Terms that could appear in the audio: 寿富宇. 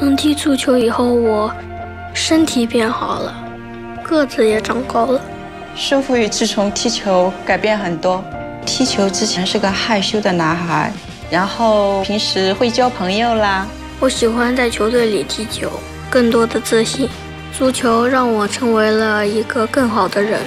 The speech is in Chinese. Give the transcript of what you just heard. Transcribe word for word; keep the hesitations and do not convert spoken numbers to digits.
从踢足球以后，我身体变好了，个子也长高了。寿富宇自从踢球改变很多。踢球之前是个害羞的男孩，然后平时会交朋友啦。我喜欢在球队里踢球，更多的自信。足球让我成为了一个更好的人。